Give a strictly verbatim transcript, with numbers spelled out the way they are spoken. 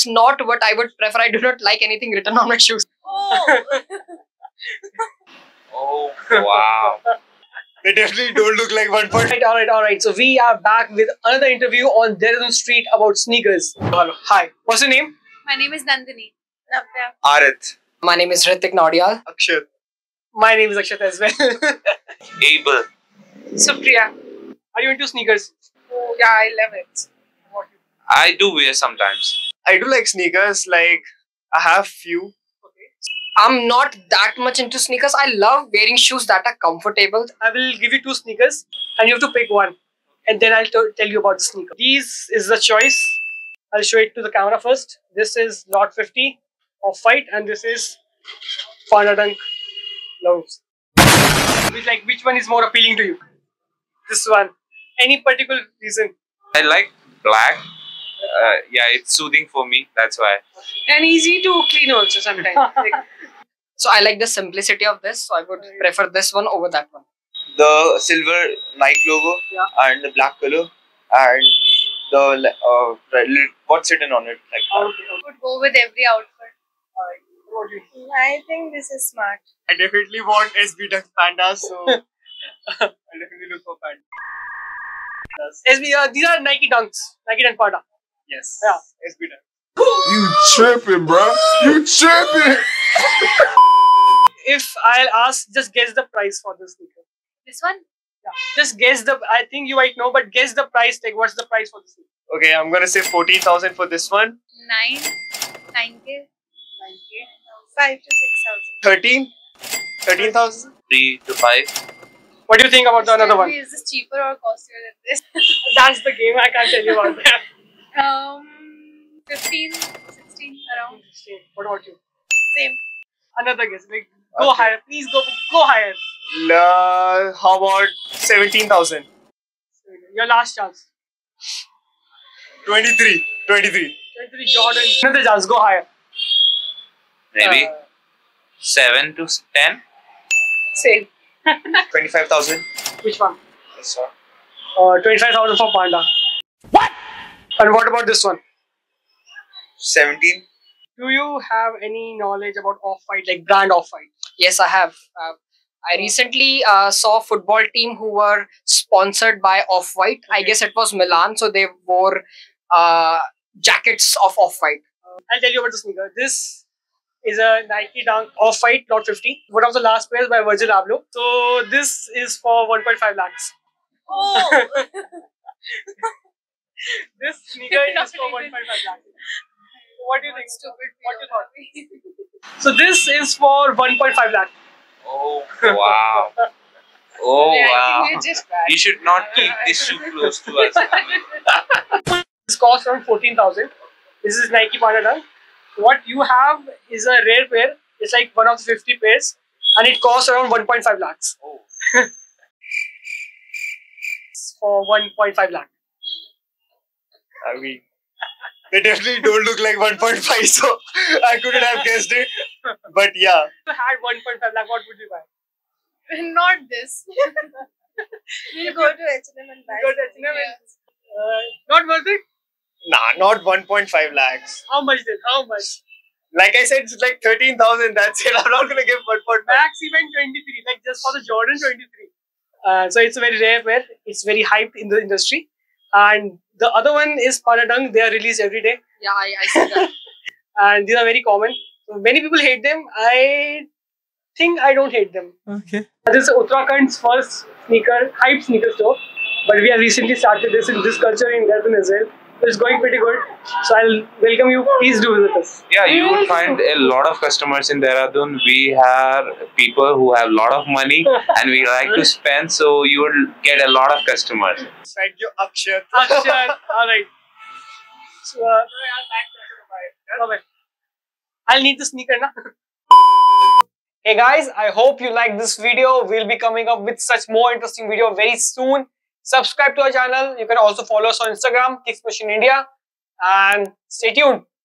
It's not what I would prefer. I do not like anything written on my shoes. Oh, oh wow. They definitely don't look like one point. Alright, alright, alright. So we are back with another interview on Dehradun Street about sneakers. Hi. What's your name? My name is Nandini. Arith. My name is Hrithik Nadia. Akshat. My name is Akshat as well. Able. Supriya. Are you into sneakers? Oh yeah, I love it. What do you I do wear sometimes. I do like sneakers. Like, I have few. I'm not that much into sneakers. I love wearing shoes that are comfortable. I will give you two sneakers and you have to pick one. And then I'll tell you about the sneaker. These is the choice. I'll show it to the camera first. This is Not Fifty Off White and this is Panda Dunk Lows. Like, which one is more appealing to you? This one. Any particular reason? I like black. Uh, yeah, it's soothing for me. That's why. And easy to clean also sometimes. So I like the simplicity of this, so I would prefer this one over that one. The silver Nike logo, yeah, and the black color and the uh, what's written on it. Like that. Okay, okay. Could go with every outfit. Uh, what do you think? I think this is smart. I definitely want S B Dunk Panda, so I definitely look for Panda. S B, uh, these are Nike Dunks, Nike Dunk Panda. Yes. Yeah, S B Dunk. You tripping, bro? You tripping? If I'll ask, just guess the price for this sneaker. This one? Yeah. Just guess the. I think you might know, but guess the price. Like, what's the price for this sneaker? Okay, I'm gonna say fourteen thousand for this one. Nine, nine k, nine k, five to six thousand. Thirteen, thirteen thousand. Three to five. What do you think about the another one? Is this cheaper or costlier than this? That's the game. I can't tell you about that. um. fifteen, sixteen, around. sixteen. What about you? Same. Another guess. Like, go okay. higher. Please go go higher. La, how about seventeen thousand? Your last chance. twenty-three. twenty-three. twenty-three, Jordan. Another chance. Go higher. Maybe uh, seven to ten? Same. twenty-five thousand. Which one? This one. Uh, twenty-five thousand for Panda. What? And what about this one? seventeen. Do you have any knowledge about Off-White, like brand Off-White? Yes, I have. Uh, I recently uh, saw a football team who were sponsored by Off-White. Okay. I guess it was Milan, so they wore uh, jackets of Off-White. Uh, I'll tell you about the sneaker. This is a Nike Dunk Off-White Not Fifty. One of the last pairs by Virgil Abloh. So this is for one point five lakhs. Oh! This sneaker is for one point five lakhs. What do you think? Stupid. What do you thought? So this is for one point five lakh. Oh wow! Oh yeah, wow! You should not keep this shoe close to us. This costs around fourteen thousand. This is Nike Paradang. What you have is a rare pair. It's like one of the fifty pairs, and it costs around one point five lakhs. Oh. For one point five lakh. I mean. They definitely don't look like one point five, so I couldn't have guessed it. But yeah. If you had one point five lakh, what would you buy? Not this. We'll go to H and M and buy. Go to H and M. Uh, not worth it? Nah, not one point five lakhs. How much then? How much? Like I said, it's like thirteen thousand. That's it. I'm not going to give one point five. Max even twenty-three. Like just for the Jordan twenty-three. Uh, so it's a very rare pair. It's very hyped in the industry. And the other one is Panda Dunk. They are released every day. Yeah, I, I see that. And these are very common. So many people hate them. I think I don't hate them. Okay. This is Uttarakhand's first sneaker, hype sneaker store. But we have recently started this in this culture in Dehradun as well. So it's going pretty good. So I'll welcome you. Please do visit us. Yeah, you will find a lot of customers in Dehradun. We have people who have a lot of money and we like to spend. So you will get a lot of customers. Thank you, Akshat. Akshat. Alright. So, uh, I'll, I'll need the sneaker now. Hey guys, I hope you liked this video. We'll be coming up with such more interesting video very soon. Subscribe to our channel. You can also follow us on Instagram, Kicks Machine India, and stay tuned.